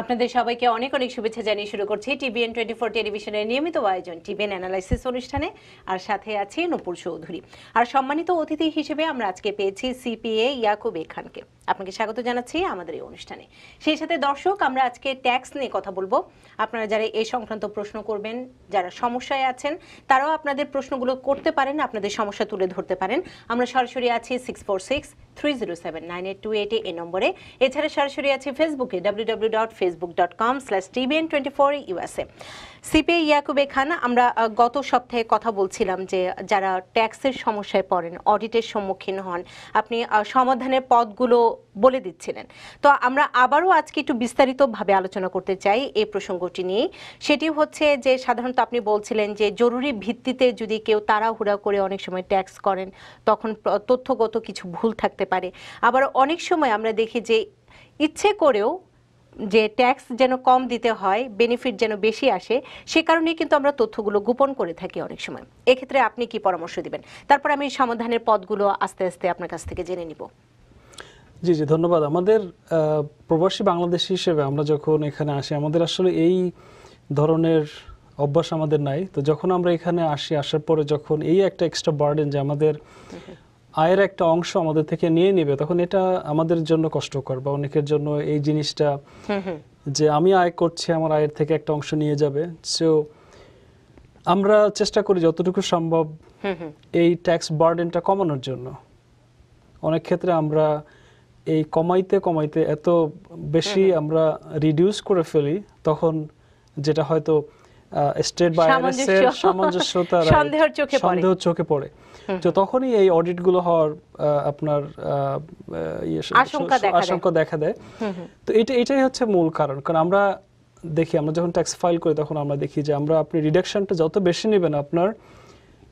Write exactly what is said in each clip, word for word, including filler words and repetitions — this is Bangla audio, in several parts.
আপনাদের সবাইকে অনেক অনেক শুভেচ্ছা জানিয়ে শুরু করছি টিভিএন টোয়েন্টি ফোর টেলিভিশনের নিয়মিত আয়োজন টিভিএন অ্যানালাইসিস অনুষ্ঠানে। আর সাথে আছে নূপুর চৌধুরী। আর সম্মানিত অতিথি হিসেবে আমরা আজকে পেয়েছি সিপিএ ইয়াকুব খানকে। আপনাকে স্বাগত জানাচ্ছি আমাদের এই অনুষ্ঠানে। সেই সাথে দর্শক, আমরা আজকে ট্যাক্স নিয়ে কথা বলবো। আপনারা যারা এই সংক্রান্ত প্রশ্ন করবেন, যারা সমস্যায় আছেন, তারাও আপনাদের প্রশ্নগুলো করতে পারেন, আপনাদের সমস্যা তুলে ধরতে পারেন। আমরা সরাসরি আছি six four six three zero seven nine eight two eight এই নম্বরে। এছাড়া সরাসরি আছে ফেসবুকে W dot Facebook dot com slash TVN twenty four USA. CPA Yakub Khan, আমরা গত সপ্তাহে কথা বলছিলাম যে যারা ট্যাক্সের সমস্যায় পড়েন, অডিটের সম্মুখীন হন, আপনি সমাধানের পথগুলো বলে দিচ্ছিলেন। তো আমরা আবারও আজকে একটু বিস্তারিতভাবে আলোচনা করতে চাই এই প্রসঙ্গটি নিয়ে। সেটি হচ্ছে যে সাধারণত আপনি বলছিলেন যে জরুরি ভিত্তিতে যদি কেউ তাড়াহুড়া করে অনেক সময় ট্যাক্স করেন, তখন তথ্যগত কিছু ভুল থাকতে পারে। আবার অনেক সময় আমরা দেখি যে ইচ্ছে করেও যে ট্যাক্স যেন কম দিতে হয়, বেনিফিট যেন বেশি আসে, সে কারণে কিন্তু আমরা তথ্যগুলো গোপন করে থাকি অনেক সময়। এক্ষেত্রে আপনি কি পরামর্শ দিবেন? তারপর আমি সমাধানের পথগুলো আস্তে আস্তে আপনার কাছ থেকে জেনে নিব। জি জি ধন্যবাদ। আমাদের প্রবাসী বাংলাদেশি হিসেবে আমরা যখন এখানে আসি, আমাদের আসলে এই ধরনের অভ্যাস আমাদের নাই। তো যখন আমরা এখানে আসি, আসার পরে যখন এই একটা এক্সট্রা বার্ডেন যে আমাদের আয়ের একটা অংশ আমাদের থেকে নিয়ে নেবে, তখন এটা আমাদের জন্য কষ্টকর। বা অনেকের জন্য এই জিনিসটা যে আমি আয় করছি, আমার আয়ের থেকে একটা অংশ নিয়ে যাবে। সো আমরা চেষ্টা করি যতটুকু সম্ভব এই ট্যাক্স বার্ডেনটা কমানোর জন্য। অনেক ক্ষেত্রে আমরা এই কমাইতে কমাইতে এত বেশি আমরা রিডিউস করে ফেলি, তখন যেটা হয়তো স্টেট বাইরের সামঞ্জস্যতা সন্দেহ চোখে পড়ে। তো তখনই এই অডিটগুলো হওয়ার আপনার আশঙ্কা দেখা দেয়। তো এটা এটাই হচ্ছে মূল কারণ। কারণ আমরা দেখি, আমরা যখন ট্যাক্স ফাইল করি তখন আমরা দেখি যে আমরা আপনি রিডাকশনটা যত বেশি নেবেন, আপনার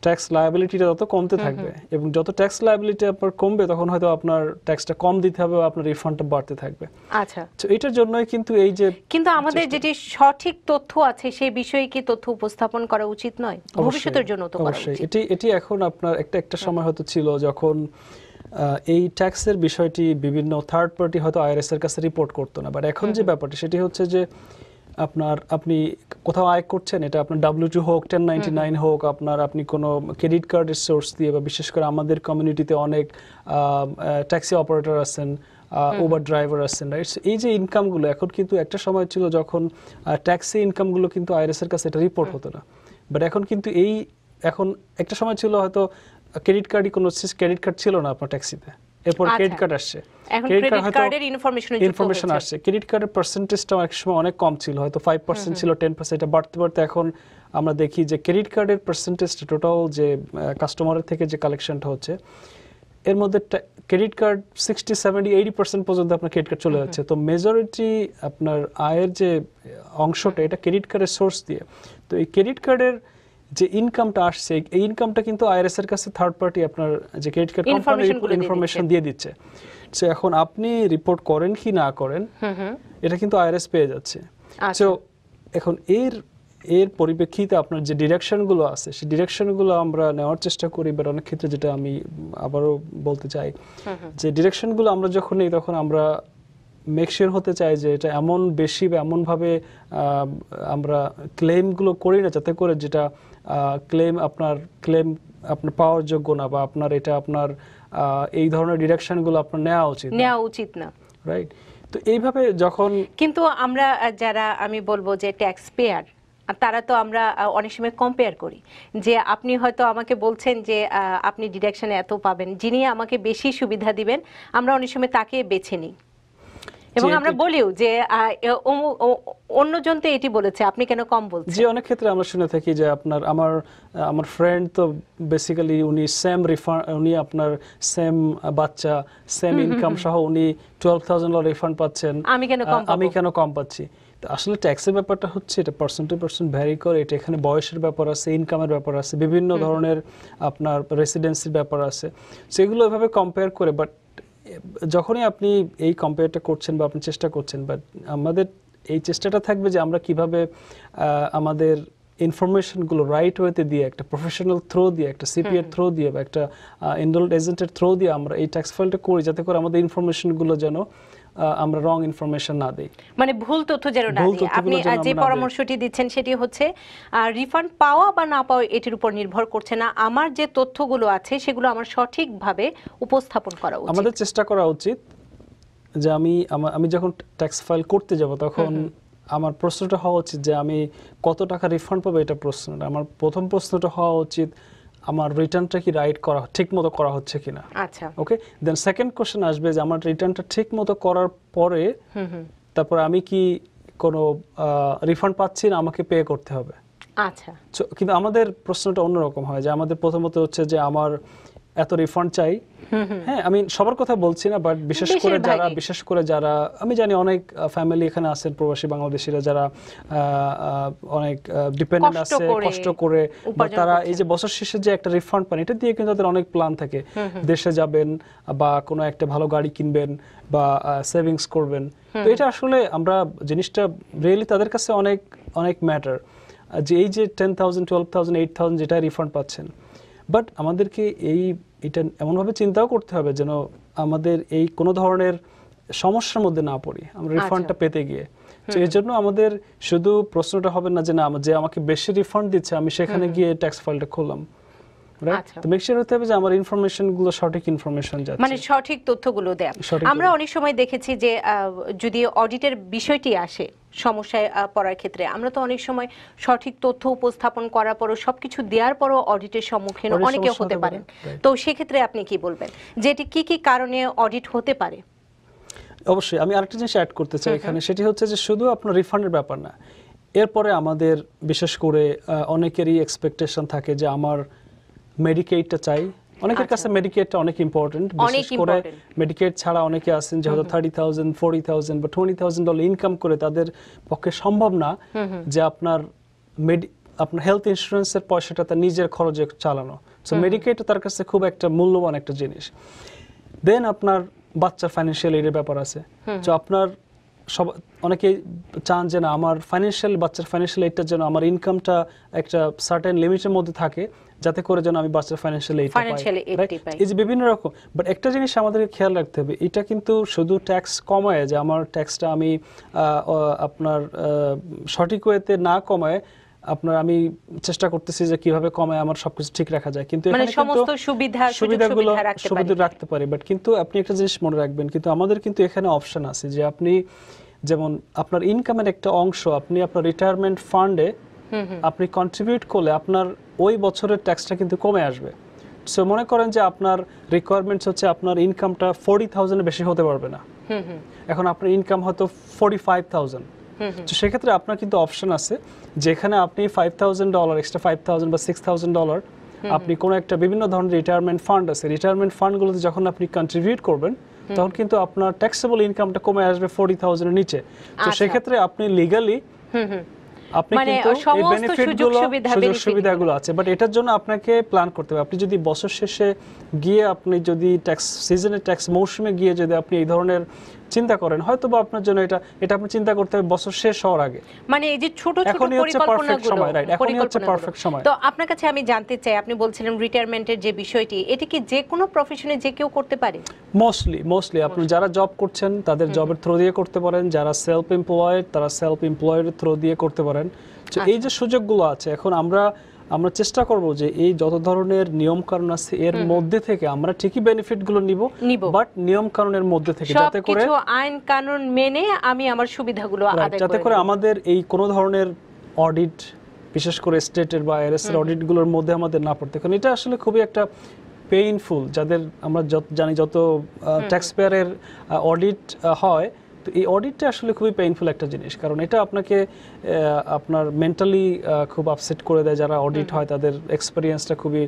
ট্যাক্স লায়াবিলিটিটা তত কমতে থাকবে। এবং যত ট্যাক্স লায়াবিলিটি আপনার কমবে, তখন হয়তো আপনার ট্যাক্সটা কম দিতে হবে, আপনার রিফান্ডটা বাড়তে থাকবে। আচ্ছা, তো এটার জন্যই কিন্তু এই যে কিন্তু আমাদের যেটি সঠিক তথ্য আছে সেই বিষয়ে কি তথ্য উপস্থাপন করা উচিত নয় ভবিষ্যতের জন্য? তো অবশ্যই এটি এটি এখন আপনার একটা একটা সময় হয়তো ছিল যখন এই ট্যাক্সের বিষয়টি বিভিন্ন থার্ড পার্টি হয়তো আইআরএস এর কাছে রিপোর্ট করতো না। বাট এখন যে ব্যাপারটি সেটি হচ্ছে যে আপনার আপনি কোথাও আয় করছেন, এটা আপনার ডাব্লিউ টু হোক, টেন নাইনটি নাইন হোক, আপনার আপনি কোনো ক্রেডিট কার্ডের সোর্স দিয়ে, বা বিশেষ করে আমাদের কমিউনিটিতে অনেক ট্যাক্সি অপারেটর আছেন, উবার ড্রাইভার আছেন, রাইট? এই যে ইনকামগুলো এখন কিন্তু একটা সময় ছিল যখন ট্যাক্সি ইনকামগুলো কিন্তু আইআরএসের কাছে এটা রিপোর্ট হতো না। বাট এখন কিন্তু এই এখন একটা সময় ছিল হয়তো ক্রেডিট কার্ডই কোনো ক্রেডিট কার্ড ছিল না আপনার ট্যাক্সিতে, এরপর ক্রেডিট কার্ড আসছে, ক্রেডিট কার্ডের ইনফরমেশন ইনফরমেশন আসছে। ক্রেডিট কার্ডের পার্সেন্টেজটা একসময় অনেক কম ছিল, হয়তো ফাইভ পার্সেন্ট ছিল, টেন পার্সেন্ট, এটা বাড়তে বাড়তে এখন আমরা দেখি যে ক্রেডিট কার্ডের পার্সেন্টেজটা টোটাল যে কাস্টমারের থেকে যে কালেকশনটা হচ্ছে, এর মধ্যে credit card sixty seventy eighty percent পর্যন্ত আপনার ক্রেডিট কার্ড চলে যাচ্ছে। তো মেজরিটি আপনার আয়ের যে অংশটা, এটা ক্রেডিট কার্ডের সোর্স দিয়ে। তো এই ক্রেডিট কার্ডের যে ইনকামটা আসছে, এই ইনকামটা কিন্তু আইআরএস এর কাছে থার্ড পার্টি আপনার যে ক্রেডিট কার্ড কোম্পানির ইনফরমেশন দিয়ে দিচ্ছে। সো এখন আপনি রিপোর্ট করেন কি না করেন, এটা কিন্তু আইআরএস পেয়ে যাচ্ছে। সো এখন এর এর পরিপ্রেক্ষিতে আপনার যে ডিরেকশনগুলো আছে, সেই ডিরেকশনগুলো আমরা নেওয়ার চেষ্টা করি। বাট অনেক ক্ষেত্রে যেটা আমি আবারও বলতে চাই যে ডিরেকশনগুলো আমরা যখন নেই, তখন আমরা মেক শিওর হতে চাই যে এটা এমন বেশি বা এমনভাবে আমরা ক্লেমগুলো করি না যাতে করে যেটা ক্লেম আপনার ক্লেম আপনার পাওয়ার যোগ্য না, বা আপনার এটা আপনার এই ধরনের ডিরেকশনগুলো আপনার নেওয়া উচিত নেওয়া উচিত না, রাইট? তো এইভাবে যখন কিন্তু আমরা যারা আমি বলবো যে ট্যাক্স পেয়ার, তারা তো আমরা অনেক সময় কম্পেয়ার করি যে আপনি হয়তো আমাকে বলছেন যে আপনি ডিডাকশনে এত পাবেন, যিনি আমাকে বেশি সুবিধা দিবেন আমরা অনেক সময় তাকে বেছে নিই। এবং আমরা বলিও যে অন্যজন তো এটি বলেছে, আপনি কেন কম বলছেন? জি, অনেক ক্ষেত্রে আমরা শুনে থাকি যে আপনার আমার আমার ফ্রেন্ড তো বেসিক্যালি উনি সেম রিফান্ড, উনি আপনার সেম বাচ্চা, সেম ইনকাম সহ উনি টুয়েলভ থাউজেন্ড রিফান্ড পাচ্ছেন, আমি কেন কম আমি কেন কম পাচ্ছি? আসলে ট্যাক্সের ব্যাপারটা হচ্ছে এটা পার্সেন্ট টু পার্সেন্ট ভ্যারি করে। এটা এখানে বয়সের ব্যাপার আছে, ইনকামের ব্যাপার আছে, বিভিন্ন ধরনের আপনার রেসিডেন্সির ব্যাপার আছে, সেগুলো এভাবে কম্পেয়ার করে। বাট যখনই আপনি এই কম্পেয়ারটা করছেন বা আপনি চেষ্টা করছেন, বাট আমাদের এই চেষ্টাটা থাকবে যে আমরা কিভাবে আমাদের ইনফরমেশনগুলো রাইট ওয়েতে দিয়ে, একটা প্রফেশনাল থ্রো দিয়ে, একটা সিপিএর থ্রো দিয়ে, বা একটা এনরোলড এজেন্টের থ্রো দিয়ে আমরা এই ট্যাক্স ফাইলটা করি, যাতে করে আমাদের ইনফরমেশনগুলো যেন আমরা রং ইনফরমেশন না দেই মানে ভুল তথ্য যেন না দেই আপনি যে পরামর্শটি দিচ্ছেন সেটি হচ্ছে রিফান্ড পাওয়া বা না পাওয়া এটির উপর নির্ভর করছে না আমার যে তথ্যগুলো আছে সেগুলো আমার সঠিকভাবে উপস্থাপন করা উচিত আমাদের চেষ্টা করা উচিত যে আমি আমি যখন ট্যাক্স ফাইল করতে যাব তখন আমার প্রশ্নটা হওয়া উচিত যে আমি কত টাকা রিফান্ড পাবো এটা প্রশ্নটা আমার প্রথম প্রশ্নটা হওয়া উচিত আমার রিটার্নটা কি রাইট করা ঠিকমতো করা হচ্ছে কিনা আচ্ছা ওকে দেন সেকেন্ড কোশ্চেন আসবে যে আমার রিটার্নটা ঠিকমতো করার পরে হুম তারপর আমি কি কোনো রিফান্ড পাচ্ছি না আমাকে পে করতে হবে আচ্ছা কিন্তু আমাদের প্রশ্নটা অন্যরকম হয় যে আমাদের প্রথমত হচ্ছে যে আমার এত রিফান্ড চাই হ্যাঁ আমি সবার কথা বলছি না বাট বিশেষ করে যারা বিশেষ করে যারা আমি জানি অনেক ফ্যামিলি এখানে আছেন প্রবাসী বাংলাদেশীরা যারা অনেক ডিপেন্ডেন্ট আছে কষ্ট করে তারা এই যে বছর শেষে যে একটা রিফান্ড পান এটা দিয়ে কিন্তু তাদের অনেক প্ল্যান থাকে দেশে যাবেন বা কোনো একটা ভালো গাড়ি কিনবেন বা সেভিংস করবেন তো এটা আসলে আমরা জিনিসটা রিয়েলি তাদের কাছে অনেক অনেক ম্যাটার যে এই যে ten thousand twelve thousand eight thousand যেটা রিফান্ড পাচ্ছেন বাট আমাদেরকে এই এটা এমন ভাবে চিন্তাও করতে হবে যেন আমাদের এই কোন ধরনের সমস্যার মধ্যে না পড়ি আমরা রিফান্ডটা পেতে গিয়ে তো এজন্য আমাদের শুধু প্রশ্নটা হবে না যে না যে আমাকে বেশি রিফান্ড দিচ্ছে আমি সেখানে গিয়ে ট্যাক্স ফাইলটা খুললাম রাইট তো মেক শিওর হতে হবে যে আমার ইনফরমেশন গুলো সঠিক ইনফরমেশন যাচ্ছে মানে সঠিক তথ্যগুলো দেয়া আমরা অনেক সময় দেখেছি যে যদি অডিটের বিষয়টি আসে সমস্যা পড়ার ক্ষেত্রে আমরা তো অনেক সময় সঠিক তথ্য উপস্থাপন করার পরও সবকিছু দেওয়ার পরও অডিটের সম্মুখীন অনেকে হতে পারেন তো সেই ক্ষেত্রে আপনি কি বলবেন যে এটি কি কি কারণে অডিট হতে পারে অবশ্যই আমি আরেকটা জিনিস অ্যাড করতে চাই এখানে সেটি হচ্ছে যে শুধু আপনার রিফান্ডের ব্যাপার না এরপরে আমাদের বিশেষ করে অনেকেরই এক্সপেকটেশন থাকে যে আমার মেডিকেটটা চাই অনেকের কাছে মেডিকেটটা অনেক ইম্পর্টেন্ট বিশেষ করে মেডিকেট ছাড়া অনেকে আছেন যে হয়তো thirty thousand forty thousand বা twenty thousand ডলার ইনকাম করে তাদের পক্ষে সম্ভব না যে আপনার আপনার হেলথ ইন্স্যুরেন্সের পয়সাটা তার নিজের খরচে চালানো সো মেডিকেটটা তার কাছে খুব একটা মূল্যবান একটা জিনিস দেন আপনার বাচ্চার ফাইন্যান্সিয়াল এর ব্যাপার আছে তো আপনার সব অনেকে চান যে না আমার ফাইন্যান্সিয়াল বাচ্চার ফাইন্যান্সিয়াল এইডটা যেন আমার ইনকামটা একটা সার্টেন লিমিটের মধ্যে থাকে যাতে করে যেন আমি বাচ্চার ফাইন্যান্সিয়াল এইড পাই এই যে বিভিন্ন রকম বাট একটা জিনিস আমাদেরকে খেয়াল রাখতে হবে এটা কিন্তু শুধু ট্যাক্স কমায় যে আমার ট্যাক্সটা আমি আপনার সঠিক ওয়েতে না কমায় আপনার আমি চেষ্টা করতেছি যে কিভাবে কমায় আমার সবকিছু ঠিক রাখা যায় কিন্তু এখানে সমস্ত সুবিধা সুবিধাগুলো সুবিধা রাখতে পারি বাট কিন্তু আপনি একটা জিনিস মনে রাখবেন কিন্তু আমাদের কিন্তু এখানে অপশন আছে যে আপনি যেমন আপনার ইনকামের একটা অংশ আপনি আপনার রিটায়ারমেন্ট ফান্ডে আপনি কন্ট্রিবিউট করলে আপনার ওই বছরের ট্যাক্সটা কিন্তু কমে আসবে সো মনে করেন যে আপনার রিকোয়ারমেন্টস হচ্ছে আপনার ইনকামটা forty thousand এর বেশি হতে পারবে না এখন আপনার ইনকাম হয়তো forty-five thousand তো সেই ক্ষেত্রে আপনার কিন্তু অপশন আছে যেখানে আপনি five thousand dollar extra five thousand বা six thousand ডলার আপনি কোন একটা বিভিন্ন ধরনের রিটায়ারমেন্ট ফান্ড আছে রিটায়ারমেন্ট ফান্ডগুলোতে যখন আপনি কন্ট্রিবিউট করবেন তখন কিন্তু আপনার ট্যাক্সেবল ইনকামটা কমে আসবে forty thousand এর নিচে তো সেই ক্ষেত্রে আপনি লিগালি আপনি কিন্তু এই বেনিফিটগুলো সুযোগ সুবিধাগুলো আছে বাট এটার জন্য আপনাকে প্ল্যান করতে হবে আপনি যদি বছর শেষে গিয়ে আপনি যদি ট্যাক্স সিজনে ট্যাক্স মৌসুমে গিয়ে যদি আপনি এই ধরনের চিন্তা করেন হয়তো বা আপনার জন্য এটা এটা আপনি চিন্তা করতে হবে বছর শেষ হওয়ার আগে মানে এই যে ছোট ছোট পরিকল্পনাগুলো এখনই হচ্ছে পারফেক্ট সময় তো আপনার কাছে আমি জানতে চাই আপনি বলছিলেন রিটায়ারমেন্টের যে বিষয়টি এটা কি যে কোনো প্রফেশনে যে কেউ করতে পারে মোস্টলি মোস্টলি আপনি যারা জব করছেন তাদের জবের থ্রু দিয়ে করতে পারেন যারা সেলফ এমপ্লয়েড তারা সেলফ এমপ্লয়েড থ্রু দিয়ে করতে পারেন তো এই যে সুযোগগুলো আছে এখন আমরা আমরা চেষ্টা করব যে এই যত ধরনের নিয়ম কানুন আছে এর মধ্যে থেকে আমরা ঠিকই বেনিফিট গুলো নিব বাট নিয়ম কানুনের মধ্যে থেকে যাতে করে সবকিছু আইন কানুন মেনে আমি আমার সুবিধাগুলো আদায় করব যাতে করে আমাদের এই কোন ধরনের অডিট বিশেষ করে স্টেটের বা আইআরএস এর অডিট গুলোর মধ্যে আমাদের না পড়তে কারণ এটা আসলে খুবই একটা পেইনফুল যাদের আমরা জানি যত ট্যাক্স পেয়ারের অডিট হয় তো এই অডিটটা আসলে খুবই পেইনফুল একটা জিনিস কারণ এটা আপনাকে আপনার মেন্টালি খুব আপসেট করে দেয় যারা অডিট হয় তাদের এক্সপেরিয়েন্সটা খুবই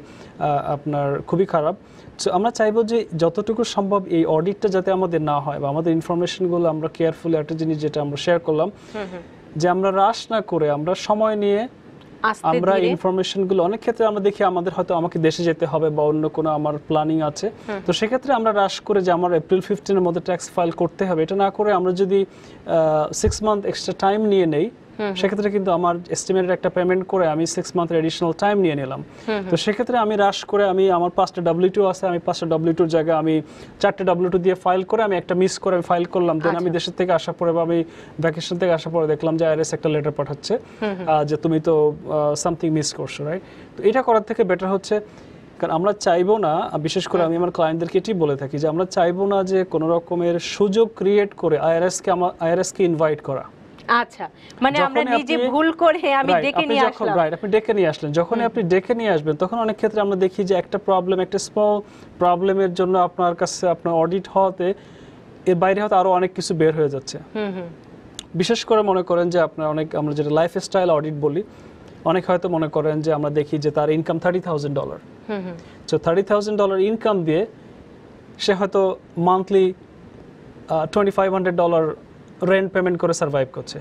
আপনার খুবই খারাপ সো আমরা চাইবো যে যতটুকু সম্ভব এই অডিটটা যাতে আমাদের না হয় বা আমাদের ইনফরমেশনগুলো আমরা কেয়ারফুলি একটা জিনিস যেটা আমরা শেয়ার করলাম যে আমরা রাশ না করে আমরা সময় নিয়ে আমরা ইনফরমেশনগুলো অনেক ক্ষেত্রে আমরা দেখি আমাদের হয়তো আমাকে দেশে যেতে হবে বা অন্য কোনো আমার প্ল্যানিং আছে তো সেক্ষেত্রে আমরা রাশ করে যে আমার এপ্রিল ফিফটিন এর মধ্যে ট্যাক্স ফাইল করতে হবে এটা না করে আমরা যদি সিক্স মান্থ এক্সট্রা টাইম নিয়ে নেই সেক্ষেত্রে কিন্তু আমার এস্টিমেটেড একটা পেমেন্ট করে আমি সিক্স মান্থের এডিশনাল টাইম নিয়ে নিলাম। তো সেক্ষেত্রে আমি রাশ করে আমি আমার পাঁচটা ডব্লিউ টু আছে, আমি পাঁচটা ডব্লিউ টুর জায়গায় আমি চারটে ডব্লিউ টু দিয়ে ফাইল করে আমি একটা মিস করে আমি ফাইল করলাম। দেন আমি দেশের থেকে আসার পরে বা আমি ভ্যাকেশন থেকে আসার পরে দেখলাম যে আইআরএস একটা লেটার পাঠাচ্ছে যে তুমি তো সামথিং মিস করছো, রাইট? তো এটা করার থেকে বেটার হচ্ছে, কারণ আমরা চাইবো না, বিশেষ করে আমি আমার ক্লায়েন্টদেরকে এটি বলে থাকি যে আমরা চাইবো না যে কোনো রকমের সুযোগ ক্রিয়েট করে আইআরএসকে আমার আইআরএসকে ইনভাইট করা। আচ্ছা, মানে আমরা নিজে ভুল করে আমি ডেকে নিয়ে আসলাম, রাইট? আপনি ডেকে নিয়ে আসলেন, যখন আপনি ডেকে নিয়ে আসবেন তখন অনেক ক্ষেত্রে আমরা দেখি যে একটা প্রবলেম, একটা স্মল প্রবলেমের জন্য আপনার কাছে আপনার অডিট হতে এর বাইরে হতে আরো অনেক কিছু বের হয়ে যাচ্ছে। বিশেষ করে মনে করেন যে আপনার অনেক, আমরা যেটা লাইফস্টাইল অডিট বলি, অনেক হয়তো মনে করেন যে আমরা দেখি যে তার ইনকাম থার্টি থাউজেন্ড ডলার, তো থার্টি থাউজেন্ড ডলার ইনকাম দিয়ে সে হয়তো monthly twenty five hundred dollar rent payment করে সার্ভাইভ করছে।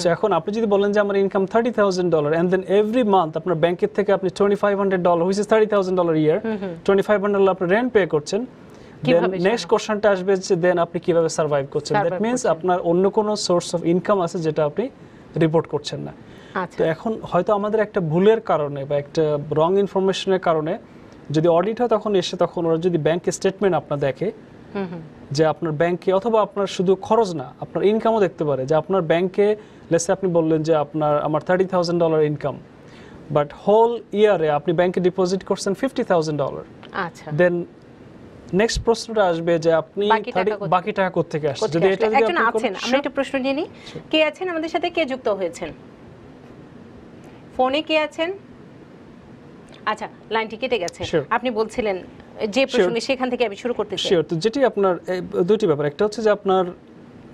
সো এখন আপনি যদি বলেন যে আমার income thirty thousand dollar and then every month আপনার ব্যাংকের থেকে আপনি twenty five hundred dollar which is thirty thousand dollar year twenty five hundred dollar আপনি রেন্ট পে করছেন, নেক্সট কোশ্চেনটা আসবে যে দেন আপনি কিভাবে সার্ভাইভ করছেন। দ্যাট মিনস আপনার অন্য কোনো সোর্স অফ ইনকাম আছে যেটা আপনি রিপোর্ট করছেন না। তো এখন হয়তো আমাদের একটা ভুলের কারণে বা একটা রং ইনফরমেশনের কারণে যদি অডিট হয় তখন এসে তখন ওরা যদি ব্যাংক স্টেটমেন্ট আপনার দেখে যে আপনার ব্যাংকে, অথবা আপনার শুধু খরচ না আপনার ইনকামও দেখতে পারে যে আপনার ব্যাংকে লেসে আপনি বললেন যে আপনার আমার thirty thousand dollar income, but whole ইয়ারে আপনি ব্যাংকে ডিপোজিট করছেন ফিফটি থাউজেন্ড ডলার। আচ্ছা, দেন নেক্সট প্রশ্নটা আসবে যে আপনি বাকি টাকা কোথা থেকে আসছে। যদি এটা যদি আছেন, আমরা একটা প্রশ্ন নিয়ে নি, কে আছেন আমাদের সাথে, কে যুক্ত হয়েছেন ফোনে, কে আছেন? আচ্ছা, লাইনটি কেটে গেছে। আপনি বলছিলেন যে প্রশ্নে, সেখান থেকে আমি শুরু করতে চাই। তো যেটি আপনার দুটি ব্যাপার, একটা হচ্ছে যে আপনার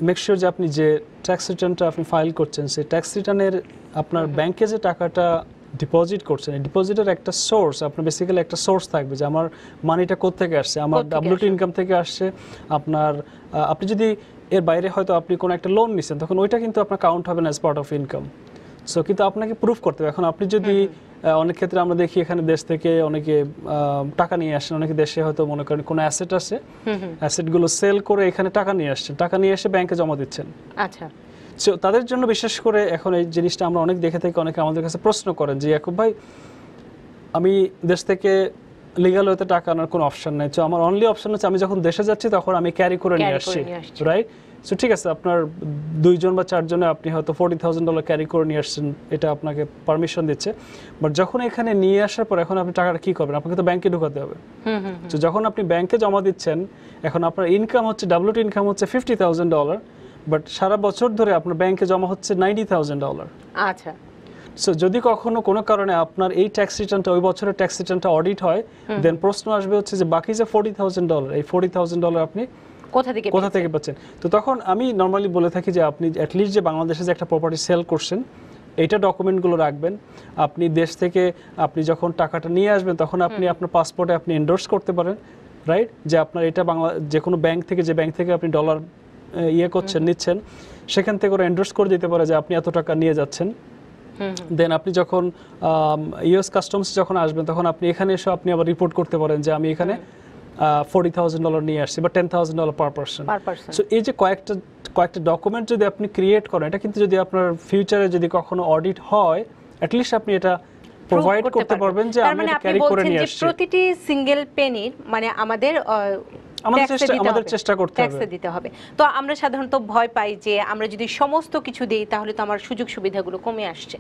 মেক শিওর যে আপনি যে ট্যাক্স রিটার্নটা আপনি ফাইল করছেন সেই ট্যাক্স রিটার্নের আপনার ব্যাংকে যে টাকাটা ডিপোজিট করছেন এই ডিপোজিটের একটা সোর্স, আপনার বেসিক্যালি একটা সোর্স থাকবে যে আমার মানিটা কোথা থেকে আসছে, আমার ডব্লিউটি ইনকাম থেকে আসছে। আপনার আপনি যদি এর বাইরে হয়তো আপনি কোনো একটা লোন নিচ্ছেন তখন ওইটা কিন্তু আপনার কাউন্ট হবে না as part of income. So কিন্তু আপনাকে প্রুফ করতে হবে। এখন আপনি যদি অনেক ক্ষেত্রে আমরা দেখি এখানে দেশ থেকে অনেকে টাকা নিয়ে আসেন, অনেকে দেশে হয়তো মনে করেন কোনো অ্যাসেট আছে, অ্যাসেটগুলো সেল করে এখানে টাকা নিয়ে আসছেন, টাকা নিয়ে এসে ব্যাংকে জমা দিচ্ছেন। আচ্ছা, সো তাদের জন্য বিশেষ করে এখন এই জিনিসটা আমরা অনেক দেখে থাকি, অনেকে আমাদের কাছে প্রশ্ন করেন যে ইয়াকুব ভাই, আমি দেশ থেকে লিগাল হতে টাকা আনার কোনো অপশন নাই, তো আমার অনলি অপশন হচ্ছে আমি যখন দেশে যাচ্ছি তখন আমি ক্যারি করে নিয়ে আসছি, রাইট? সো ঠিক আছে, আপনার দুইজন বা চারজনে আপনি হয়তো ফোরটি থাউজেন্ড ডলার ক্যারি করে নিয়ে আসছেন, এটা আপনাকে পারমিশন দিচ্ছে, বাট যখন এখানে নিয়ে আসার পর এখন আপনি টাকাটা কী করবেন, আপনাকে তো ব্যাংকে ঢুকাতে হবে। তো যখন আপনি ব্যাংকে জমা দিচ্ছেন এখন আপনার ইনকাম হচ্ছে ডাব্লিউটি ইনকাম হচ্ছে ফিফটি থাউজেন্ড ডলার, বাট সারা বছর ধরে আপনার ব্যাংকে জমা হচ্ছে নাইনটি থাউজেন্ড ডলার। আচ্ছা, সো যদি কখনো কোনো কারণে আপনার এই ট্যাক্স রিটার্নটা ওই বছরের ট্যাক্স রিটার্নটা অডিট হয়, দেন প্রশ্ন আসবে হচ্ছে যে বাকি যে ফোরটি থাউজেন্ড ডলার, এই ফোরটি থাউজেন্ড ডলার আপনি কোথা থেকে কোথা থেকে পাচ্ছেন। তো তখন আমি নর্মালি বলে থাকি যে আপনি অ্যাটলিস্ট যে বাংলাদেশে যে একটা প্রপার্টি সেল করছেন এইটা ডকুমেন্টগুলো রাখবেন। আপনি দেশ থেকে আপনি যখন টাকাটা নিয়ে আসবেন তখন আপনি আপনার পাসপোর্টে আপনি এন্ডোর্স করতে পারেন, রাইট? যে আপনার এটা বাংলা যে কোনো ব্যাংক থেকে যে ব্যাংক থেকে আপনি ডলার ইয়ে করছেন নিচ্ছেন সেখান থেকে ওরা এন্ডোর্স করে দিতে পারে যে আপনি এত টাকা নিয়ে যাচ্ছেন। দেন আপনি যখন ইউএস কাস্টমস যখন আসবেন তখন আপনি এখানে এসে আপনি আবার রিপোর্ট করতে পারেন যে আমি এখানে ফোরটি থাউজেন্ড ডলার নিয়ে আসছি বা ten thousand dollar per person. So এই যে কয়েকটা কয়েকটা ডকুমেন্ট যদি আপনি ক্রিয়েট করেন, এটা কিন্তু যদি আপনার ফিউচারে যদি কখনো অডিট হয় অ্যাটলিস্ট আপনি এটা প্রোভাইড করতে পারবেন যে আমি ক্যারি করে নিয়ে আসছি। প্রতিটি সিঙ্গেল পেনির মানে আমাদের আমাদের চেষ্টা করতে হবে, ট্যাক্স দিতে হবে। তো আমরা সাধারণত ভয় পাই যে আমরা যদি সমস্ত কিছু দেই তাহলে তো আমার সুযোগ সুবিধাগুলো কমে আসছে।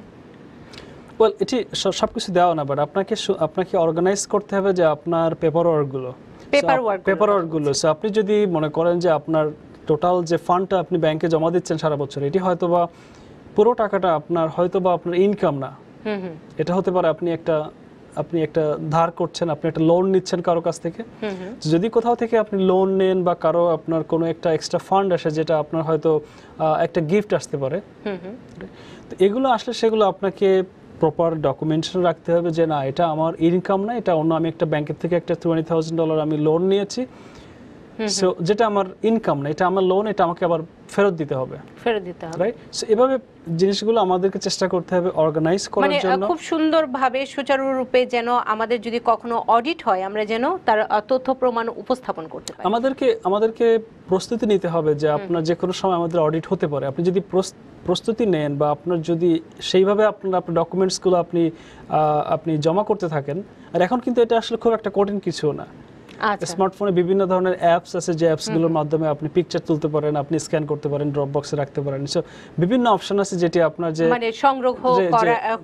ওয়েল, এটি সবকিছু দেওয়া না, বাট আপনাকে আপনাকে অর্গানাইজ করতে হবে যে আপনার পেপার ওয়ার্কগুলো পেপার ওয়ার্ক পেপার ওয়ার্কগুলো সো আপনি যদি মনে করেন যে আপনার টোটাল যে ফান্ডটা আপনি ব্যাংকে জমা দিচ্ছেন সারা বছর, এটি হয়তোবা পুরো টাকাটা আপনার হয়তোবা আপনার ইনকাম না, এটা হতে পারে আপনি একটা আপনি একটা ধার করছেন, আপনি একটা লোন নিচ্ছেন কারো কাছ থেকে। যদি কোথাও থেকে আপনি লোন নেন বা কারো আপনার কোনো একটা এক্সট্রা ফান্ড আসে যেটা আপনার হয়তো একটা গিফট আসতে পারে, তো এগুলো আসলে সেগুলো আপনাকে প্রপার ডকুমেন্টেশন রাখতে হবে যে না এটা আমার ইনকাম না, এটা অন্য আমি একটা ব্যাংকের থেকে একটা টোয়েন্টি থাউজেন্ড ডলার আমি লোন নিয়েছি, সো যেটা আমার ইনকাম না, এটা আমার লোন, এটা আমাকে আবার ফেরত দিতে হবে ফেরত দিতে হবে রাইট সো এভাবে জিনিসগুলো আমাদেরকে চেষ্টা করতে হবে অর্গানাইজ করার জন্য মানে খুব সুন্দরভাবে সুচারু রূপে যেন আমাদের যদি কখনো অডিট হয় আমরা যেন তার তথ্য প্রমাণ উপস্থাপন করতে পারি আমাদেরকে আমাদেরকে প্রস্তুতি নিতে হবে যে আপনার যে কোনো সময় আমাদের অডিট হতে পারে আপনি যদি প্রস্তুতি নেন বা আপনার যদি সেইভাবে আপনার আপনার ডকুমেন্টস গুলো আপনি আপনি জমা করতে থাকেন আর এখন কিন্তু এটা আসলে খুব একটা কঠিন কিছু না স্মার্টফোনে বিভিন্ন ধরনের অ্যাপস আছে যে অ্যাপসগুলোর মাধ্যমে আপনি পিকচার তুলতে পারেন আপনি স্ক্যান করতে পারেন ড্রপ বক্সে রাখতে পারেন সো বিভিন্ন অপশন আছে যেটি আপনার যে মানে সংগ্রহ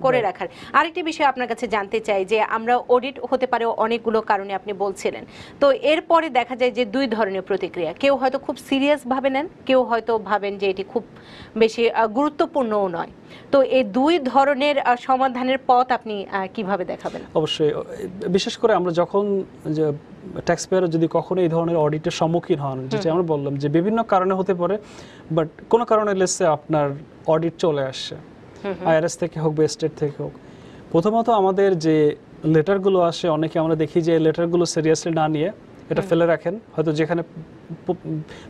করে রাখার আরেকটি বিষয় আপনার কাছে জানতে চাই যে আমরা অডিট হতে পারে অনেকগুলো কারণে আপনি বলছিলেন তো এরপরে দেখা যায় যে দুই ধরনের প্রতিক্রিয়া কেউ হয়তো খুব সিরিয়াস ভাবে নেন কেউ হয়তো ভাবেন যে এটি খুব বেশি গুরুত্বপূর্ণও নয় তো এই দুই ধরনের সমাধানের পথ আপনি কিভাবে দেখাবেন অবশ্যই বিশেষ করে আমরা যখন যে ট্যাক্সপেয়ার যদি কখনো এই ধরনের অডিটের সম্মুখীন হন যেটা আমরা বললাম যে বিভিন্ন কারণে হতে পারে বাট কোন কারণে লেসে আপনার অডিট চলে আসছে আইআরএস থেকে হোক বা স্টেট থেকে হোক প্রথমত আমাদের যে লেটারগুলো আসে অনেকে আমরা দেখি যে লেটারগুলো সিরিয়াসলি না নিয়ে এটা ফেলে রাখেন হয়তো যেখানে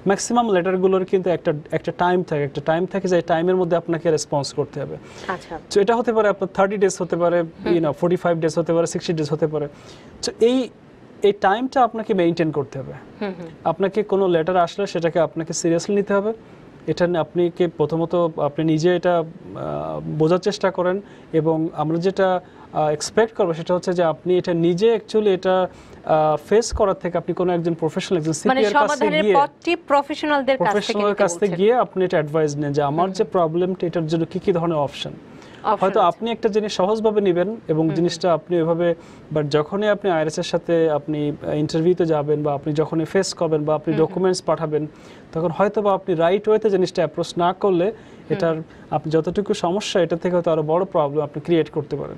ম্যাক্সিমাম লেটারগুলোর কিন্তু একটা একটা টাইম থাকে একটা টাইম থাকে যে টাইমের মধ্যে আপনাকে রেসপন্স করতে হবে আচ্ছা তো এটা হতে পারে আপনার থার্টি ডেজ হতে পারে you know forty five days হতে পারে সিক্সটি ডেজ হতে পারে তো এই এই টাইমটা আপনাকে মেইনটেইন করতে হবে আপনাকে কোনো লেটার আসলে সেটাকে আপনাকে সিরিয়াসলি নিতে হবে এটা আপনি কে প্রথমত আপনি নিজে এটা বোঝার চেষ্টা করেন এবং আমরা যেটা এক্সপেক্ট করব সেটা হচ্ছে যে আপনি এটা নিজে অ্যাকচুয়ালি এটা ফেস করার থেকে আপনি কোনো একজন প্রফেশনাল একজন সিনিয়র কাছে গিয়ে পট্টি প্রফেশনালদের কাছে প্রফেশনাল কাছে গিয়ে আপনি এটা অ্যাডভাইস নেন যে আমার যে প্রবলেমটা এটার জন্য কি কি ধরনের অপশন হয়তো আপনি একটা জিনিস সহজভাবে নেবেন এবং জিনিসটা আপনি এভাবে বাট যখনই আপনি আইআরএস এর সাথে আপনি ইন্টারভিউতে যাবেন বা আপনি যখনই ফেস করবেন বা আপনি ডকুমেন্টস পাঠাবেন তখন হয়তো বা আপনি রাইট ওয়েতে জিনিসটা অ্যাপ্রোচ না করলে এটার আপনি যতটুকু সমস্যা এটা থেকে হয়তো আরো বড় প্রবলেম আপনি ক্রিয়েট করতে পারেন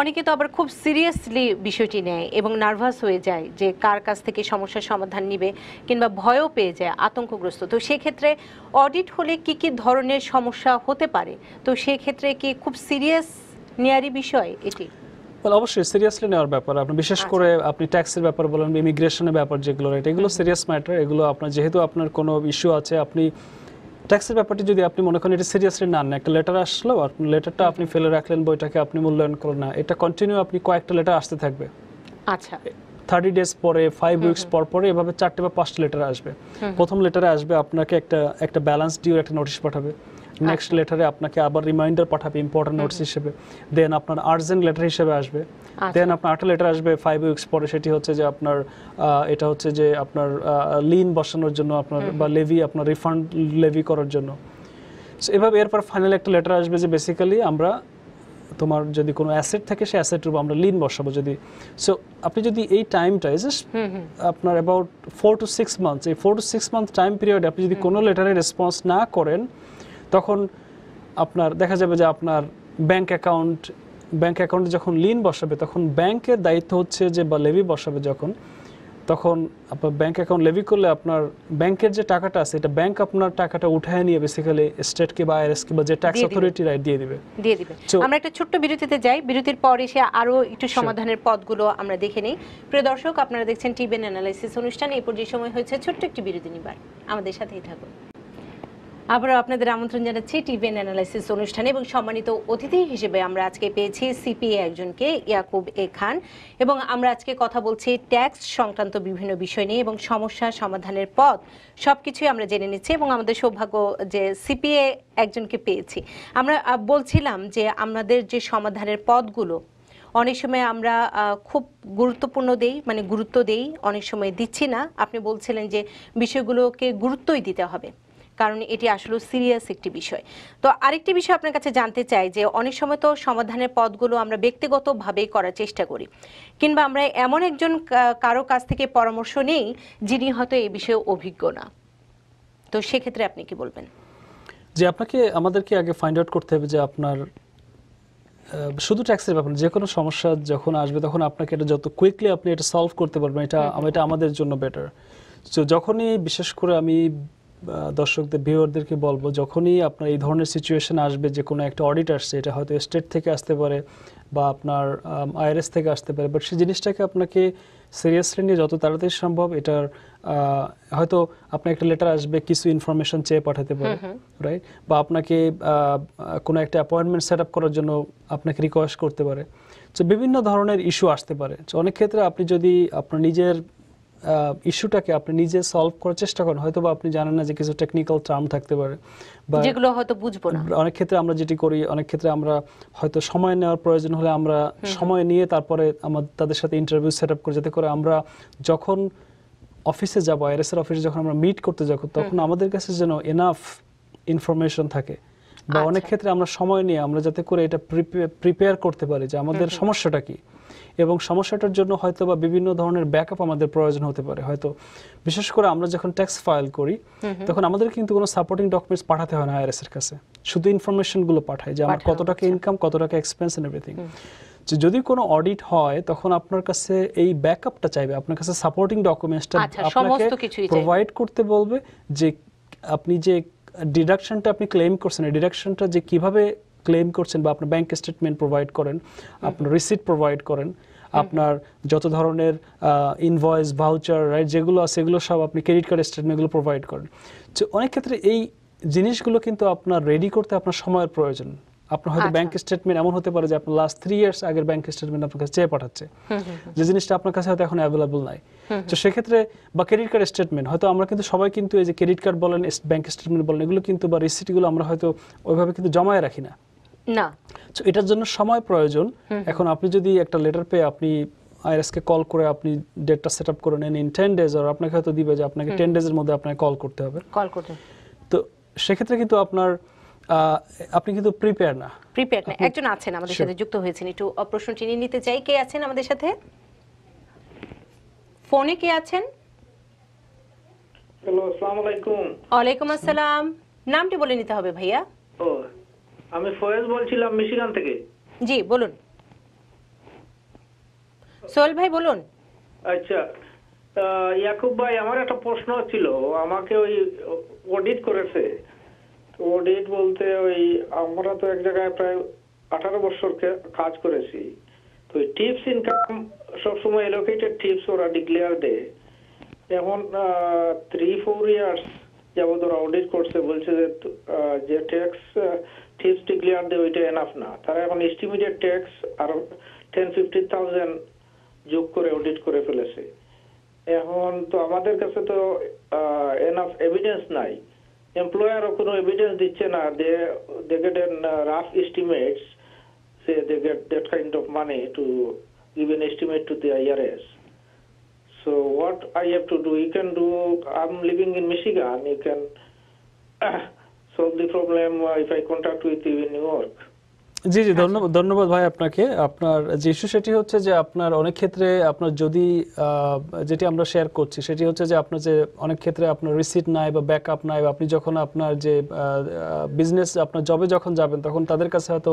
অনেকে তো আবার খুব সিরিয়াসলি বিষয়টি নেয় এবং নার্ভাস হয়ে যায় যে কার কাছ থেকে সমস্যার সমাধান নিবে কিংবা ভয়ও পেয়ে যায় আতঙ্কগ্রস্ত তো সেই ক্ষেত্রে অডিট হলে কি কি ধরনের সমস্যা হতে পারে তো সেই ক্ষেত্রে কি খুব সিরিয়াস নিয়ারি বিষয় এটি বল অবশ্যই সিরিয়াসলি নেওয়ার ব্যাপার আপনি বিশেষ করে আপনি ট্যাক্সের ব্যাপার বলেন ইমিগ্রেশনের ব্যাপার যেগুলো এটা এগুলো সিরিয়াস ম্যাটার এগুলো আপনার যেহেতু আপনার কোনো ইস্যু আছে আপনি ট্যাক্সের ব্যাপারটি যদি আপনি মনে করেন এটা সিরিয়াসলি না নেন একটা লেটার আসলো আর লেটারটা আপনি ফেলে রাখলেন বইটাকে আপনি মূল্যায়ন করলেন না এটা কন্টিনিউ আপনি কয়েকটা লেটার আসতে থাকবে আচ্ছা থার্টি ডেজ পরে ফাইভ উইকস পর পরে এভাবে চারটে বা পাঁচটা লেটার আসবে প্রথম লেটারে আসবে আপনাকে একটা একটা ব্যালেন্স ডিউ একটা নোটিশ পাঠাবে নেক্সট লেটারে আপনাকে আবার রিমাইন্ডার পাঠাবে ইম্পর্টেন্ট নোটস হিসেবে দেন আপনার আর্জেন্ট লেটার হিসেবে আসবে দেন আপনার আটটা লেটার আসবে ফাইভ উইকস পরে সেটি হচ্ছে যে আপনার এটা হচ্ছে যে আপনার লিন বসানোর জন্য আপনার বা লেভি আপনার রিফান্ড লেভি করার জন্য সো এভাবে এরপর ফাইনাল একটা লেটার আসবে যে বেসিক্যালি আমরা তোমার যদি কোনো অ্যাসেট থাকে সেই অ্যাসেটের উপর আমরা লিন বসাবো যদি সো আপনি যদি এই টাইমটা জাস্ট আপনার about four to six months এই four to six month time পিরিয়ডে আপনি যদি কোনো লেটারে রেসপন্স না করেন তখন আপনার দেখা যাবে যে আপনার ব্যাংক অ্যাকাউন্ট ব্যাংক অ্যাকাউন্টে যখন লিন বসাবে তখন ব্যাংকের দায়িত্ব হচ্ছে যে বা লেভি বসাবে যখন তখন আপনার ব্যাংক অ্যাকাউন্ট লেভি করলে আপনার ব্যাংকের যে টাকাটা আছে এটা ব্যাংক আপনার টাকাটা উঠায় নিয়ে বেসিক্যালি স্টেটকে বা আইআরএসকে বা যে ট্যাক্স অথরিটি রাইট দিয়ে দিবে দিয়ে দিবে আমরা একটা ছোট্ট বিরতিতে যাই বিরতির পর এসে আরো একটু সমাধানের পথগুলো আমরা দেখে নেই প্রিয় দর্শক আপনারা দেখছেন টিবিএন অ্যানালাইসিস অনুষ্ঠান এই পর্যন্ত সময় হয়েছে ছোট্ট একটি বিরতি নিবার আমাদের সাথেই থাকুন আবারও আপনাদের আমন্ত্রণ জানাচ্ছি টিবিএন অ্যানালাইসিস অনুষ্ঠানে এবং সম্মানিত অতিথি হিসেবে আমরা আজকে পেয়েছি সিপিএ একজনকে ইয়াকুব এ খান এবং আমরা আজকে কথা বলছি ট্যাক্স সংক্রান্ত বিভিন্ন বিষয় নিয়ে এবং সমস্যা সমাধানের পথ সব কিছুই আমরা জেনে নিচ্ছি এবং আমাদের সৌভাগ্য যে সিপিএ একজনকে পেয়েছি আমরা বলছিলাম যে আমাদের যে সমাধানের পথগুলো অনেক সময় আমরা খুব গুরুত্বপূর্ণ দেই মানে গুরুত্ব দেই অনেক সময় দিচ্ছি না আপনি বলছিলেন যে বিষয়গুলোকে গুরুত্বই দিতে হবে কারণ এটি আসলে সিরিয়াস একটি বিষয় তো আরেকটি বিষয় আপনার কাছে জানতে চাই যে অনেক সময় তো সমাধানের পথগুলো আমরা ব্যক্তিগতভাবেই করার চেষ্টা করি কিংবা আমরা এমন একজন কারো কাছ থেকে পরামর্শ নেই যিনি হয়তো এই বিষয়ে অভিজ্ঞ না তো সেক্ষেত্রে আপনি কি বলবেন যে আপনাকে আমাদেরকে আগে ফাইন্ড আউট করতে হবে যে আপনার শুধু ট্যাক্সের ব্যাপার যে কোনো সমস্যা যখন আসবে তখন আপনাকে এটা যত কুইকলি আপনি এটা সলভ করতে পারবেন এটা এটা আমাদের জন্য বেটার তো যখনই বিশেষ করে আমি দর্শকদের ভিউয়ারদেরকে বলবো যখনই আপনার এই ধরনের সিচুয়েশন আসবে যে কোনো একটা অডিট আসছে এটা হয়তো স্টেট থেকে আসতে পারে বা আপনার আইআরএস থেকে আসতে পারে বাট সেই জিনিসটাকে আপনাকে সিরিয়াসলি নিয়ে যত তাড়াতাড়ি সম্ভব এটার হয়তো আপনার একটা লেটার আসবে কিছু ইনফরমেশন চেয়ে পাঠাতে পারে রাইট বা আপনাকে কোনো একটা অ্যাপয়েন্টমেন্ট সেটআপ করার জন্য আপনাকে রিকোয়েস্ট করতে পারে সো বিভিন্ন ধরনের ইস্যু আসতে পারে সো অনেক ক্ষেত্রে আপনি যদি আপনার নিজের ইস্যুটাকে আপনি নিজে সলভ করার চেষ্টা করেন হয়তো বা আপনি জানেন না যে কিছু টেকনিক্যাল টার্ম থাকতে পারে বা যেগুলো হয়তো বুঝবো না অনেক ক্ষেত্রে আমরা যেটি করি অনেক ক্ষেত্রে আমরা হয়তো সময় নেওয়ার প্রয়োজন হলে আমরা সময় নিয়ে তারপরে আমাদের তাদের সাথে ইন্টারভিউ সেটআপ করে যেতে করে আমরা যখন অফিসে যাব আইআরএসের অফিসে যখন আমরা মিট করতে যাব তখন আমাদের কাছে যেন এনাফ ইনফরমেশন থাকে বা অনেক ক্ষেত্রে আমরা সময় নিয়ে আমরা যাতে করে এটা প্রিপেয়ার করতে পারি যে আমাদের সমস্যাটা কি এবং সমস্যাটার জন্য হয়তো বা বিভিন্ন ধরনের ব্যাকআপ আমাদের প্রয়োজন হতে পারে হয়তো বিশেষ করে আমরা যখন ট্যাক্স ফাইল করি তখন আমাদের কিন্তু কোনো সাপোর্টিং ডকুমেন্টস পাঠাতে হয় না আইআরএস এর কাছে শুধু ইনফরমেশন গুলো পাঠায় যে আমার কত টাকা ইনকাম কত টাকা এক্সপেন্স এন্ড এভরিথিং যদি কোনো অডিট হয় তখন আপনার কাছে এই ব্যাকআপটা চাইবে আপনার কাছে সাপোর্টিং ডকুমেন্টসটা আপনাকে প্রোভাইড করতে বলবে যে আপনি যে ডিডাকশনটা আপনি ক্লেম করছেন ডিডাকশনটা যে কিভাবে ক্লেম করছেন বা আপনার ব্যাংক স্টেটমেন্ট প্রোভাইড করেন আপনার রিসিট প্রোভাইড করেন আপনার যত ধরনের ইনভয়েস ভাউচার রাইট যেগুলো আছে সেগুলো সব আপনি ক্রেডিট কার্ড স্টেটমেন্টগুলো প্রোভাইড করেন তো অনেক ক্ষেত্রে এই জিনিসগুলো কিন্তু আপনার রেডি করতে আপনার সময়ের প্রয়োজন আপনার হয়তো ব্যাংক স্টেটমেন্ট এমন হতে পারে যে আপনার লাস্ট থ্রি ইয়ার্স আগের ব্যাংক স্টেটমেন্ট আপনার কাছে চেয়ে পাঠাচ্ছে যে জিনিসটা আপনার কাছে হয়তো এখন অ্যাভেলেবল নাই তো সেক্ষেত্রে বা ক্রেডিট কার্ড স্টেটমেন্ট হয়তো আমরা কিন্তু সবাই কিন্তু এই যে ক্রেডিট কার্ড বলেন ব্যাংক স্টেটমেন্ট বলেন এগুলো কিন্তু বা রিসিটগুলো আমরা হয়তো ওইভাবে কিন্তু জমায় রাখি না না তো এটার জন্য সময় প্রয়োজন এখন আপনি যদি একটা লেটার পেয়ে আপনি আইআরএস কে কল করে আপনি ডেটটা সেটআপ করে নেন ইন টেন ডেজ আর আপনাকে হয়তো দিবে যে আপনাকে টেন ডেজের মধ্যে আপনাকে কল করতে হবে কল করতে তো সেক্ষেত্রে কিন্তু আপনার আপনি কিন্তু প্রিপেয়ার না প্রিপেয়ার না একজন আছেন আমাদের সাথে যুক্ত হয়েছেন একটু প্রশ্নটি নিয়ে নিতে চাই কে আছেন আমাদের সাথে ফোনে কে আছেন হ্যালো আসসালামু আলাইকুম ওয়া আলাইকুম আসসালাম নামটি বলে নিতে হবে ভাইয়া ও আমি ফয়েজ বলছিলাম মিশিগান থেকে জি বলুন সোহেল ভাই বলুন আচ্ছা ইয়াকুব ভাই আমার একটা প্রশ্ন ছিল আমাকে ওই অডিট করেছে অডিট বলতে ওই আমরা তো এক জায়গায় প্রায় আঠারো বছর কাজ করেছি তো টিপস ইনকাম সবসময় এলোকেটেড টিপস ওরা ডিক্লেয়ার দেয় এখন থ্রি ফোর ইয়ার্স যাবত ওরা অডিট করছে বলছে যে ট্যাক্স টিপস ডিক্লেয়ার দেয় ওইটা এনাফ না তারা এখন এস্টিমেটেড ট্যাক্স আর টেন ফিফটিন থাউজেন্ড যোগ করে অডিট করে ফেলেছে এখন তো আমাদের কাছে তো এনাফ এভিডেন্স নাই employer or no evidence diche na they they get an uh, rough estimates say they get that kind of money to give an estimate to the I R S so what I have to do you can do I'm living in Michigan you can uh, solve the problem uh, if I contact with you in New York জি জি ধন্যবাদ ধন্যবাদ ভাই আপনাকে আপনার যে ইস্যু সেটি হচ্ছে যে আপনার অনেক ক্ষেত্রে আপনার যদি যেটি আমরা শেয়ার করছি সেটি হচ্ছে যে আপনার যে অনেক ক্ষেত্রে আপনার রিসিট নাই বা ব্যাকআপ নাই বা আপনি যখন আপনার যে বিজনেস আপনার জবে যখন যাবেন তখন তাদের কাছে হয়তো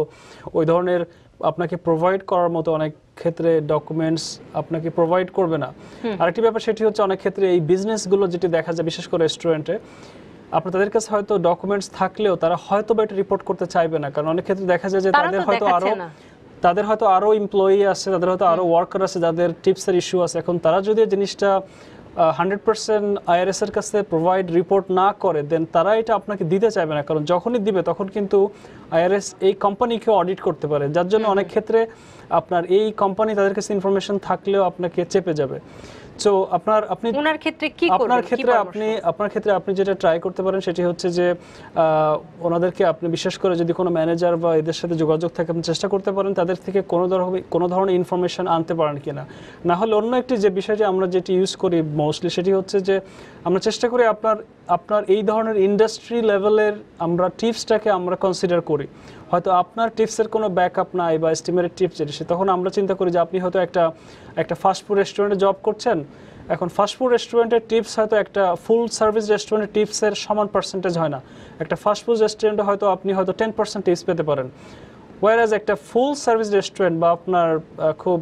ওই ধরনের আপনাকে প্রোভাইড করার মতো অনেক ক্ষেত্রে ডকুমেন্টস আপনাকে প্রোভাইড করবে না আরেকটি ব্যাপার সেটি হচ্ছে অনেক ক্ষেত্রে এই বিজনেসগুলো যেটি দেখা যায় বিশেষ করে রেস্টুরেন্টে আপনার তাদের কাছে হয়তো ডকুমেন্টস থাকলেও তারা হয়তো বা এটা রিপোর্ট করতে চাইবে না কারণ অনেক ক্ষেত্রে দেখা যায় যে তাদের হয়তো আরো তাদের হয়তো আরো এমপ্লয়ি আছে তাদের হয়তো আরো ওয়ার্কার আছে যাদের টিপস এর ইস্যু আছে এখন তারা যদি জিনিসটা one hundred percent আইআরএস এর কাছে প্রোভাইড রিপোর্ট না করে দেন তারা এটা আপনাকে দিতে চাইবে না কারণ যখনই দিবে তখন কিন্তু আইআরএস এই কোম্পানিকে অডিট করতে পারে যার জন্য অনেক ক্ষেত্রে আপনার এই কোম্পানি তাদের কাছে ইনফরমেশন থাকলেও আপনাকে চেপে যাবে সো আপনার আপনি ওনার ক্ষেত্রে কি করবেন আপনার ক্ষেত্রে আপনি আপনার ক্ষেত্রে আপনি যেটা ট্রাই করতে পারেন সেটি হচ্ছে যে ওনাদেরকে আপনি বিশেষ করে যদি কোনো ম্যানেজার বা এদের সাথে যোগাযোগ থাকে আপনি চেষ্টা করতে পারেন তাদের থেকে কোনো ধরনের কোনো ধরনের ইনফরমেশন আনতে পারেন কিনা না হলে অন্য একটি যে বিষয়টি আমরা যেটি ইউজ করি মোস্টলি সেটি হচ্ছে যে আমরা চেষ্টা করি আপনার আপনার এই ধরনের ইন্ডাস্ট্রি লেভেলের আমরা টিপসটাকে আমরা কনসিডার করি হয়তো আপনার টিপসের কোনো ব্যাকআপ নাই বা এস্টিমেটেড টিপস যেটা সে তখন আমরা চিন্তা করি যে আপনি হয়তো একটা একটা ফাস্ট ফুড রেস্টুরেন্টে জব করছেন এখন ফাস্ট ফুড রেস্টুরেন্টের টিপস হয়তো একটা ফুল সার্ভিস রেস্টুরেন্টের টিপসের সমান পার্সেন্টেজ হয় না একটা ফাস্ট ফুড রেস্টুরেন্টে হয়তো আপনি হয়তো টেন পার্সেন্ট টিপস পেতে পারেন whereas একটা ফুল সার্ভিস রেস্টুরেন্ট বা আপনার খুব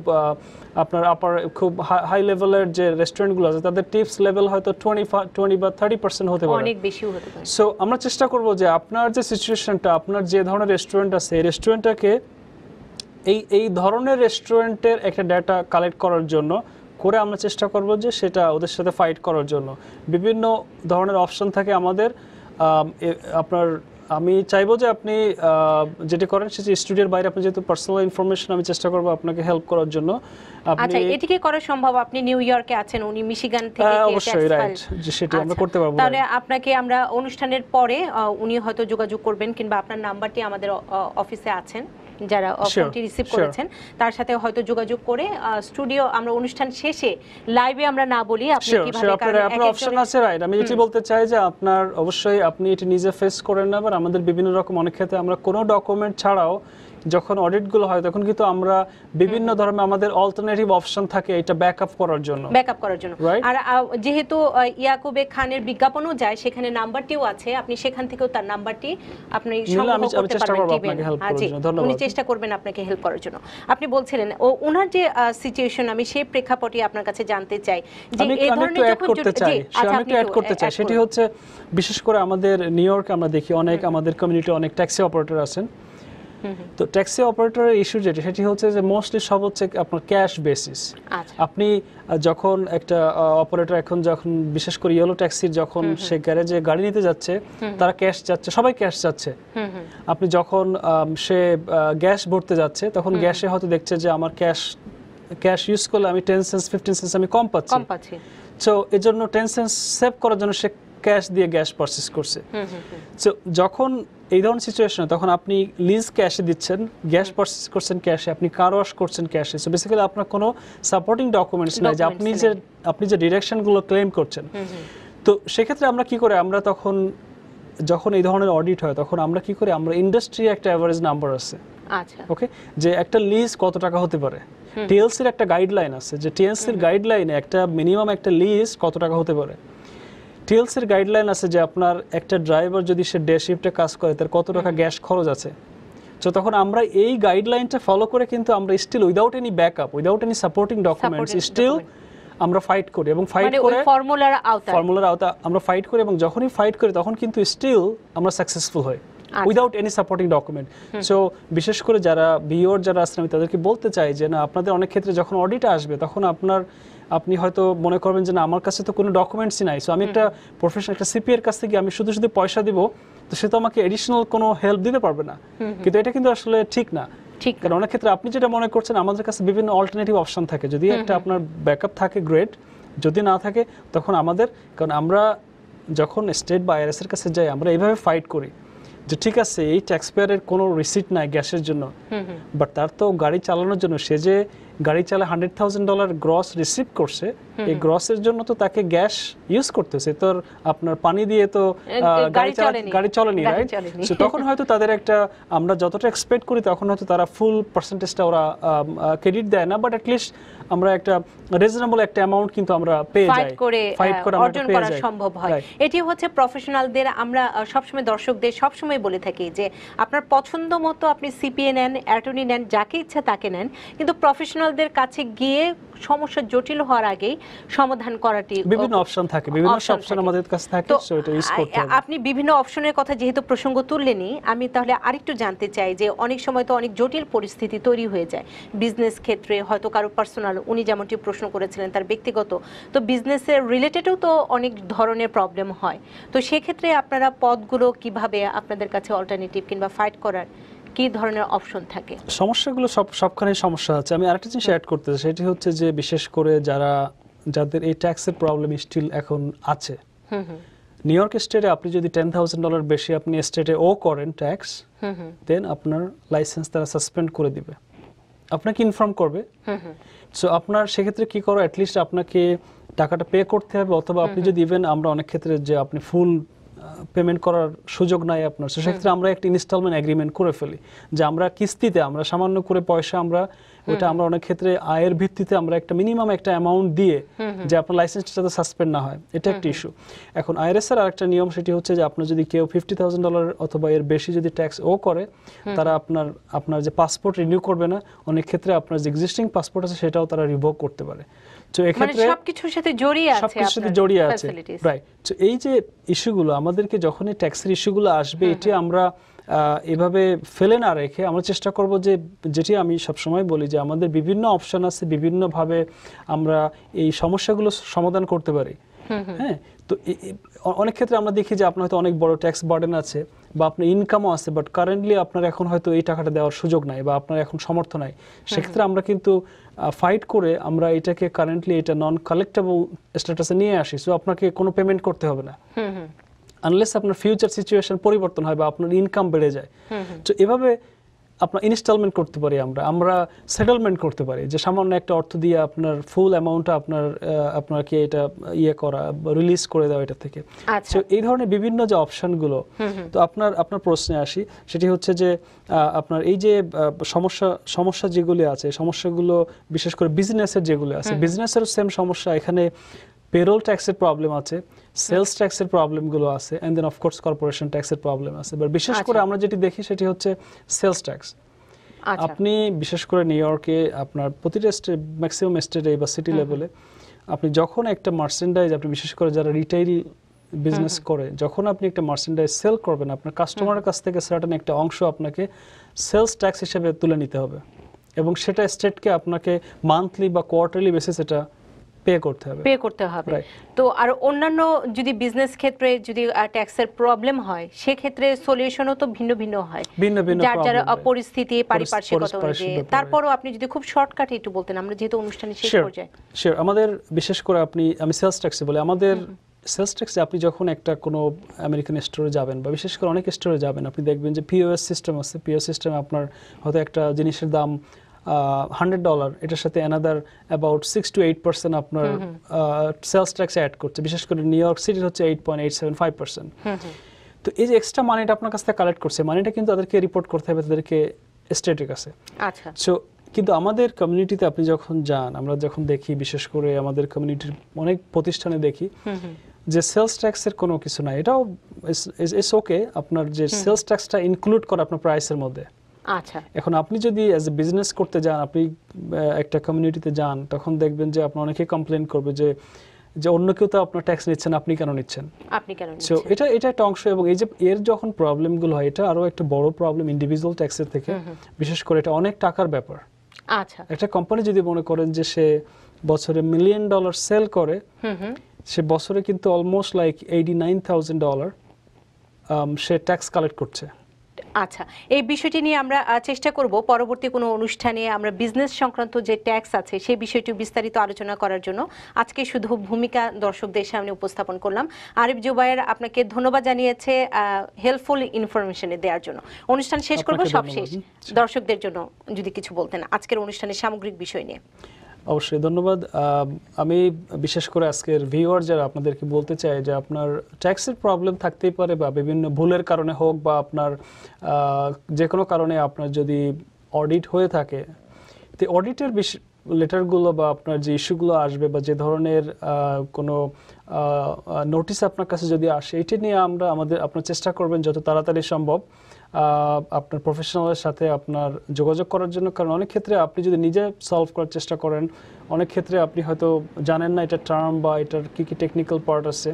আপনার আপার খুব হাই লেভেলের যে রেস্টুরেন্টগুলো আছে তাদের টিপস লেভেল হয়তো twenty-five twenty বা thirty percent হতে পারে অনেক বেশি হতে পারে সো আমরা চেষ্টা করব যে আপনার যে সিচুয়েশনটা আপনার যে ধরনের রেস্টুরেন্ট আছে এই রেস্টুরেন্টটাকে এই ধরনের রেস্টুরেন্টের একটা ডেটা কালেক্ট করার জন্য করে আমরা চেষ্টা করব যে সেটা ওদের সাথে ফাইট করার জন্য বিভিন্ন ধরনের অপশন থাকে আমাদের আপনার আমি চাইবো যে আপনি যেটা করেন সেটা স্টুডিওর বাইরে আপনি যেহেতু পার্সোনাল ইনফরমেশন আমি চেষ্টা করব আপনাকে হেল্প করার জন্য আপনি আচ্ছা এটিকে করা সম্ভব আপনি নিউ ইয়র্কে আছেন উনি মিশিগান থেকে অবশ্যই রাইট যে সেটা আমরা করতে পারবো তাহলে আপনাকে আমরা অনুষ্ঠানের পরে উনি হয়তো যোগাযোগ করবেন কিংবা আপনার নাম্বারটি আমাদের অফিসে আছেন যারা অফারটি রিসিভ করেছেন তার সাথে হয়তো যোগাযোগ করে স্টুডিও আমরা অনুষ্ঠান শেষে লাইভে আমরা না বলি আপনি কিভাবে কারণ আপনার অপশন আছে রাইট আমি যেটা বলতে চাই যে আপনার অবশ্যই আপনি এটা নিজে ফেস করেন না বা আমাদের বিভিন্ন রকম অনেক ক্ষেত্রে আমরা কোনো ডকুমেন্ট ছাড়াও যখন অডিট গুলো হয় তখন কিন্তু আমরা বিভিন্ন ধরনের আমাদের অল্টারনেটিভ অপশন থাকে এটা ব্যাকআপ করার জন্য ব্যাকআপ করার জন্য আর যেহেতু ইয়াকুব খানের বিজ্ঞাপনও যায় সেখানে নাম্বারটিও আছে আপনি সেখান থেকেও তার নাম্বারটি আপনি সংগ্রহ করতে পারবেন ধন্যবাদ উনি চেষ্টা করবেন আপনাকে হেল্প করার জন্য আপনি বলছিলেন ও ওনার যে সিচুয়েশন আমি সেই প্রেক্ষাপটে আপনার কাছে জানতে চাই যে এই ধরনের যখন জি আচ্ছা আমি অ্যাড করতে চাই সেটি হচ্ছে বিশেষ করে আমাদের নিউ ইয়র্কে আমরা দেখি অনেক আমাদের কমিউনিটি অনেক ট্যাক্সি অপারেটর আছেন तो टैक्सी ऑपरेटर इश्यू जेटी शेटी होते हैं जो मोस्टली सब होते हैं अपना कैश बेसिस अपनी जोखोन एक टा ऑपरेटर एकोन जोखोन विशेष कोई येलो टैक्सी जोखोन शेकरे जो गाड़ी नहीं तो जाते हैं तारा कैश जाते हैं सब एक कैश जाते हैं अपनी जोखोन शे गैस बोर्ड ते जाते हैं तो उन गैस होते देखते हैं जो हमार कैश कैश यूज़ को लामी टेन सेंस फिफ्टीन सेंस हमें कम पाते हैं तो इधर नो टेन सेंस सेव करो जनों शे कैश दिए गैस परचेस करसे तो जोखोन इधर उन सिचुएशन है तो अपना अपनी लीज कैश दिच्छन गैस परचेस करसन कैश है अपनी कार वॉश करसन कैश है सो बेसिकली आपना कोनो सपोर्टिंग डॉक्यूमेंट्स ना जब अपनी जो अपनी जो डायरेक्शन गुलो क्लेम करसन तो शेखत्रे आम्रा की करे आम्रा तो खोन जोखोन इधर उन ऑडिट है तो खोन आम्रा की करे आम्रा इंडस्ट्री एक एवरेज नंबर है আচ্ছা ওকে যে একটা লিজ কত টাকা হতে পারে টিএলসি এর একটা গাইডলাইন আছে যে টিএলসি এর গাইডলাইনে একটা মিনিমাম একটা লিজ কত টাকা হতে পারে টিএলসি এর গাইডলাইন আছে যে আপনার একটা ড্রাইভার যদি সে ডে শিফটে কাজ করে তার কত টাকা গ্যাস খরচ আছে তো তখন আমরা এই গাইডলাইনটা ফলো করে কিন্তু আমরা still without any backup without any supporting documents still আমরা ফাইট করি এবং ফাইট করে মানে ফর্মুলার আওতা ফর্মুলার আওতা আমরা ফাইট করি এবং যখনই ফাইট করি তখন কিন্তু স্টিল আমরা সাকসেসফুল হই without any supporting document so বিশেষ করে যারা বিওর যারা আছেন আমি তাদেরকে বলতে চাই যে না আপনাদের অনেক ক্ষেত্রে যখন অডিট আসবে তখন আপনার আপনি হয়তো মনে করবেন যে না আমার কাছে তো কোনো ডকুমেন্টসই নাই সো আমি একটা প্রফেশনাল একটা সিপি এর কাছ থেকে আমি শুধু শুধু পয়সা দেব তো সে তো আমাকে এডিশনাল কোনো হেল্প দিতে পারবে না কিন্তু এটা কিন্তু আসলে ঠিক না ঠিক কারণ অনেক ক্ষেত্রে আপনি যেটা মনে করছেন আমাদের কাছে বিভিন্ন অল্টারনেটিভ অপশন থাকে যদি একটা আপনার ব্যাকআপ থাকে গ্রেট যদি না থাকে তখন আমাদের কারণ আমরা যখন স্টেট বা আইআরএস এর কাছে যাই আমরা এইভাবে ফাইট করি যে ঠিক আছে এই ট্যাক্সপেয়ারের কোনো রিসিট নাই গ্যাসের জন্য বাট তার তো গাড়ি চালানোর জন্য সে যে গাড়ি চালা hundred thousand dollar gross receive করছে এই গ্রসের জন্য তো তাকে গ্যাস ইউজ করতেছে তোর আপনার পানি দিয়ে তো গাড়ি চলেনি রাইট সো তখন হয়তো তাদের একটা আমরা যতটা এক্সপেক্ট করি তখন হয়তো তারা ফুল পার্সেন্টেজটা ওরা ক্রেডিট দেয় না বাট অ্যাটলিস্ট আমরা একটা রিজনেবল একটা অ্যামাউন্ট কিন্তু আমরা পেয়ে যাই ফাইট করে অর্জন করা সম্ভব হয় এটি হচ্ছে প্রফেশনালদের আমরা সবসময় দর্শকদের সবসময় বলে থাকি যে আপনার পছন্দ মতো আপনি সিপিএ নেন অ্যাটর্নি নেন যাকে ইচ্ছা তাকে নেন কিন্তু প্রফেশনাল দের কাছে গিয়ে সমস্যা জটিল হওয়ার আগে সমাধান করাটি বিভিন্ন অপশন থাকে বিভিন্ন অপশন আমাদের কাছে থাকে সো এটা ইউজ করতে হবে আপনি বিভিন্ন অপশনের কথা যেহেতু প্রসঙ্গ তুললেনই আমি তাহলে আরেকটু জানতে চাই যে অনেক সময় তো অনেক জটিল পরিস্থিতি তৈরি হয়ে যায় বিজনেস ক্ষেত্রে হয়তো কারো পার্সোনাল উনি যেমনটি প্রশ্ন করেছিলেন তার ব্যক্তিগত তো বিজনেসের রিলেটেডও তো অনেক ধরনের প্রবলেম হয় তো সেই ক্ষেত্রে আপনারা পদগুলো কিভাবে আপনাদের কাছে অল্টারনেটিভ কিংবা ফাইট করার কি ধরনের অপশন থাকে সমস্যাগুলো সব সবখানে সমস্যা আছে আমি আরেকটা জিনিস অ্যাড করতে চাই সেটি হচ্ছে যে বিশেষ করে যারা যাদের এই ট্যাক্সের প্রবলেম স্টিল এখন আছে হুম হুম নিউ ইয়র্ক স্টেটে আপনি যদি দশ হাজার ডলার বেশি আপনি স্টেটে ও করেন ট্যাক্স হুম হুম দেন আপনার লাইসেন্স তারা সাসপেন্ড করে দিবে আপনাকে ইনফর্ম করবে হুম হুম সো আপনার সেই ক্ষেত্রে কি করো অ্যাট লিস্ট আপনাকে টাকাটা পে করতে হবে অথবা আপনি যদি ইভেন আমরা অনেক ক্ষেত্রে যে আপনি ফুল পেমেন্ট করার সুযোগ নাই আপনার সেক্ষেত্রে আমরা একটা ইনস্টলমেন্ট এগ্রিমেন্ট করে ফেলি যে আমরা কিস্তিতে আমরা সামান্য করে পয়সা আমরা ওটা আমরা অনেক ক্ষেত্রে আয়ের ভিত্তিতে আমরা একটা মিনিমাম একটা অ্যামাউন্ট দিয়ে যে আপনার লাইসেন্সটা তো সাসপেন্ড না হয় এটা একটা ইস্যু এখন আইআরএস এর আরেকটা নিয়ম সেটি হচ্ছে যে আপনি যদি কেউ ফিফটি থাউজেন্ড ডলার অথবা এর বেশি যদি ট্যাক্স ও করে তারা আপনার আপনার যে পাসপোর্ট রিনিউ করবে না অনেক ক্ষেত্রে আপনার যে এক্সিস্টিং পাসপোর্ট আছে সেটাও তারা রিভোক করতে পারে তো এই ক্ষেত্রে সবকিছুর সাথে জড়িয়ে আছে সবকিছুর সাথে জড়িয়ে আছে রাইট তো এই যে ইস্যুগুলো আমাদেরকে যখনই ট্যাক্সের ইস্যুগুলো আসবে এটি আমরা এভাবে ফেলে না রেখে আমরা চেষ্টা করব যে যেটি আমি সব সময় বলি যে আমাদের বিভিন্ন অপশন আছে বিভিন্ন ভাবে আমরা এই সমস্যাগুলো সমাধান করতে পারি হ্যাঁ তো অনেক ক্ষেত্রে আমরা দেখি যে আপনার হয়তো অনেক বড় ট্যাক্স বার্ডেন আছে বা আপনার ইনকামও আছে বাট কারেন্টলি আপনার এখন হয়তো এই টাকাটা দেওয়ার সুযোগ নাই বা আপনার এখন সামর্থ্য নাই সেক্ষেত্রে আমরা কিন্তু ফাইট করে আমরা এটাকে কারেন্টলি এটা নন কালেক্টেবল স্ট্যাটাসে নিয়ে আসি সো আপনাকে কোনো পেমেন্ট করতে হবে না হুম unless আপনার ফিউচার সিচুয়েশন পরিবর্তন হয় বা আপনার ইনকাম বেড়ে যায় তো এভাবে আপনার ইনস্টলমেন্ট করতে পারি আমরা আমরা সেটেলমেন্ট করতে পারি যে সামান্য একটা অর্থ দিয়ে আপনার ফুল অ্যামাউন্টটা আপনার আপনাকে এটা ইয়া করা রিলিজ করে দাও এটা থেকে আচ্ছা এই ধরনের বিভিন্ন যে অপশন গুলো তো আপনার আপনার প্রশ্নে আসি সেটি হচ্ছে যে আপনার এই যে সমস্যা সমস্যা যেগুলো আছে সমস্যাগুলো বিশেষ করে বিজনেসের যেগুলো আছে বিজনেসের সেম সমস্যা এখানে payroll tax এর প্রবলেম আছে সেলস ট্যাক্স এর প্রবলেম গুলো আছে and then of course corporation tax এর প্রবলেম আছে বাট বিশেষ করে আমরা যেটি দেখি সেটি হচ্ছে সেলস ট্যাক্স আচ্ছা আপনি বিশেষ করে নিউ ইয়র্কে আপনার প্রতিটা স্টেট ম্যাক্সিমাম স্টেটে বা সিটি লেভেলে আপনি যখন একটা মার্চেন্ডাইজ আপনি বিশেষ করে যারা রিটেইল বিজনেস করে যখন আপনি একটা মার্চেন্ডাইজ সেল করবেন আপনার কাস্টমারের কাছ থেকে সার্টেন একটা অংশ আপনাকে সেলস ট্যাক্স হিসেবে তুলে নিতে হবে এবং সেটা স্টেটকে আপনাকে মান্থলি বা কোয়ার্টারলি বেসিস এটা पे करते हैं पे करते हैं तो और अन्यान्य जुदी बिजनेस क्षेत्र में जुदी टैक्सर प्रॉब्लम है शे क्षेत्र सॉल्यूशनो तो भिन्न भिन्न है भिन्न भिन्न प्रॉब्लम যার যার পরিস্থিতি পারিপার্শ্বিকতা অনুযায়ী তারপরও আপনি যদি খুব শর্টকাট একটু বলতেন আমরা যেহেতু অনুষ্ঠানে শেষ হয়ে যায় শিওর আমাদের বিশেষ করে আপনি আমি সেলস ট্যাক্সে বলি আমাদের সেলস ট্যাক্সে আপনি যখন একটা কোনো আমেরিকান স্টোরে যাবেন বা বিশেষ করে অনেক স্টোরে যাবেন আপনি দেখবেন যে পিওএস সিস্টেম আছে পিওএস সিস্টেমে আপনার হয়তো একটা জিনিসের দাম one hundred dollars এটার সাথে another about six to eight percent আপনার সেলস ট্যাক্স এড করতে বিশেষ করে নিউ ইয়র্ক সিটি হচ্ছে eight point eight seven five percent তো এই যে এক্সট্রা মানিটা আপনার কাছ থেকে কালেক্ট করছে মানিটা কিন্তু তাদেরকে রিপোর্ট করতে হবে তাদেরকে স্টেটের কাছে আচ্ছা সো কিন্তু আমাদের কমিউনিটিতে আপনি যখন যান আমরা যখন দেখি বিশেষ করে আমাদের কমিউনিটির অনেক প্রতিষ্ঠানে দেখি যে সেলস ট্যাক্সের কোনো কিছু না এটাও ইটস ওকে আপনার যে সেলস ট্যাক্সটা ইনক্লুড করা আপনার প্রাইসের মধ্যে আচ্ছা এখন আপনি যদি এজ এ বিজনেস করতে যান আপনি একটা কমিউনিটিতে যান তখন দেখবেন যে আপনি অনেকে কমপ্লেইন করবে যে যে অন্য কেউ তো আপনার ট্যাক্স নিচ্ছেন আপনি কেন নিচ্ছেন আপনি কেন নিচ্ছেন সো এটা এটা একটা অংশ এবং এই যে এর যখন প্রবলেম গুলো হয় এটা আরো একটা বড় প্রবলেম ইন্ডিভিজুয়াল ট্যাক্সের থেকে বিশেষ করে এটা অনেক টাকার ব্যাপার আচ্ছা একটা কোম্পানি যদি মনে করেন যে সে বছরে মিলিয়ন ডলার সেল করে সে বছরে কিন্তু almost like eighty-nine thousand dollars সে ট্যাক্স কালেক্ট করছে আচ্ছা এই বিষয়টি নিয়ে আমরা চেষ্টা করব পরবর্তী কোনো অনুষ্ঠানে আমরা বিজনেস সংক্রান্ত যে ট্যাক্স আছে সেই বিষয়টি বিস্তারিত আলোচনা করার জন্য আজকে শুধু ভূমিকা দর্শকদের সামনে উপস্থাপন করলাম আরিফ জুবায়ের আপনাকে ধন্যবাদ জানিয়েছে হেল্পফুল ইনফরমেশনে দেওয়ার জন্য অনুষ্ঠান শেষ করব সবশেষ দর্শকদের জন্য যদি কিছু বলতেন আজকের অনুষ্ঠানের সামগ্রিক বিষয় নিয়ে অবশ্যই ধন্যবাদ আমি বিশেষ করে আজকের ভিউয়ার যারা আপনাদেরকে বলতে চাই যে আপনার ট্যাক্সের প্রবলেম থাকতেই পারে বা বিভিন্ন ভুলের কারণে হোক বা আপনার যে কোনো কারণে আপনার যদি অডিট হয়ে থাকে তো অডিটের লেটারগুলো বা আপনার যে ইস্যুগুলো আসবে বা যে ধরনের কোনো নোটিস আপনার কাছে যদি আসে এটি নিয়ে আমরা আমাদের আপনার চেষ্টা করবেন যত তাড়াতাড়ি সম্ভব আপনার প্রফেশনালের সাথে আপনার যোগাযোগ করার জন্য কারণ অনেক ক্ষেত্রে আপনি যদি নিজে সলভ করার চেষ্টা করেন অনেক ক্ষেত্রে আপনি হয়তো জানেন না এটা টার্ম বা এটার কী কী টেকনিক্যাল পার্ট আছে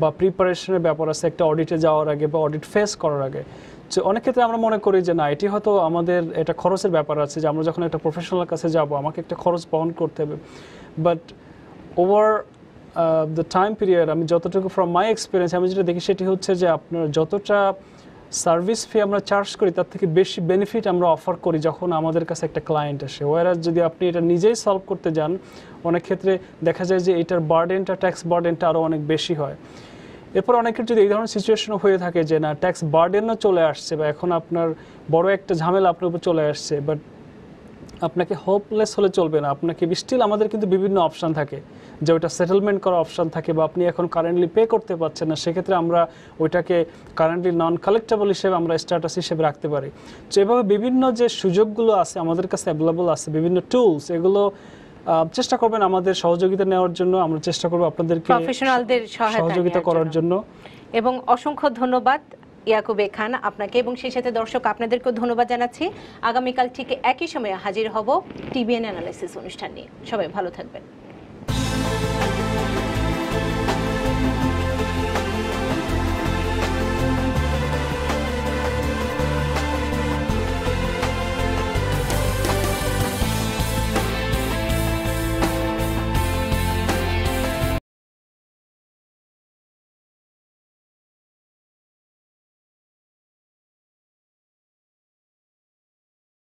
বা প্রিপারেশনের ব্যাপার আছে একটা অডিটে যাওয়ার আগে বা অডিট ফেস করার আগে তো অনেক ক্ষেত্রে আমরা মনে করি যে না এটি হয়তো আমাদের এটা খরচের ব্যাপার আছে যে আমরা যখন একটা প্রফেশনালের কাছে যাব আমাকে একটা খরচ বহন করতে হবে but over the time period আমি যতটুকু ফ্রম মাই এক্সপিরিয়েন্স আমি যেটা দেখি সেটি হচ্ছে যে আপনার যতটা সার্ভিস ফি আমরা চার্জ করি তার থেকে বেশি বেনিফিট আমরা অফার করি যখন আমাদের কাছে একটা ক্লায়েন্ট আসে ওয়ারাজ যদি আপনি এটা নিজেই সলভ করতে যান অনেক ক্ষেত্রে দেখা যায় যে এটার বার্ডেনটা ট্যাক্স বার্ডেনটা আরও অনেক বেশি হয় এরপর অনেকের যদি এই ধরনের সিচুয়েশনও হয়ে থাকে যে না ট্যাক্স বার্ডেনও চলে আসছে বা এখন আপনার বড় একটা ঝামেলা আপনার উপর চলে আসছে বাট আপনাকে হোপলেস হলে চলবে না আপনাকে স্টিল আমাদের কিন্তু বিভিন্ন অপশান থাকে যে ওটা সেটেলমেন্ট করার অপশান থাকে বা আপনি এখন কারেন্টলি পে করতে পারছেন না সেক্ষেত্রে আমরা ওইটাকে কারেন্টলি নন কালেক্টেবল হিসেবে আমরা স্ট্যাটাস হিসেবে রাখতে পারি তো এভাবে বিভিন্ন যে সুযোগগুলো আছে আমাদের কাছে অ্যাভেলেবল আছে বিভিন্ন টুলস এগুলো চেষ্টা করবেন আমাদের সহযোগিতা নেওয়ার জন্য আমরা চেষ্টা করব আপনাদেরকে প্রফেশনালদের সহযোগিতা করার জন্য এবং অসংখ্য ধন্যবাদ ইয়াকুব খান আপনাকে এবং সেই সাথে দর্শক আপনাদেরকেও ধন্যবাদ জানাচ্ছি আগামীকাল ঠিক একই সময়ে হাজির হব টিবিএন অ্যানালাইসিস অনুষ্ঠান নিয়ে সবাই ভালো থাকবেন